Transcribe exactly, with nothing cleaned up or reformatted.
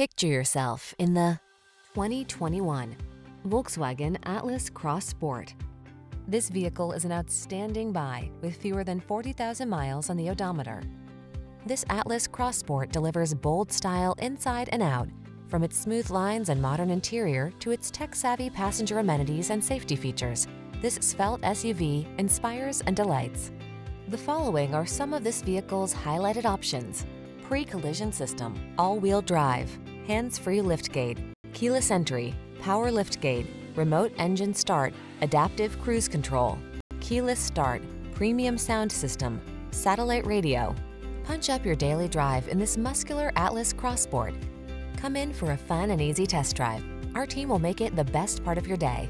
Picture yourself in the twenty twenty-one Volkswagen Atlas Cross Sport. This vehicle is an outstanding buy with fewer than forty thousand miles on the odometer. This Atlas Cross Sport delivers bold style inside and out, from its smooth lines and modern interior to its tech-savvy passenger amenities and safety features. This svelte S U V inspires and delights. The following are some of this vehicle's highlighted options: pre-collision system, all-wheel drive, hands-free liftgate, keyless entry, power liftgate, remote engine start, adaptive cruise control, keyless start, premium sound system, satellite radio. Punch up your daily drive in this muscular Atlas Cross Sport. Come in for a fun and easy test drive. Our team will make it the best part of your day.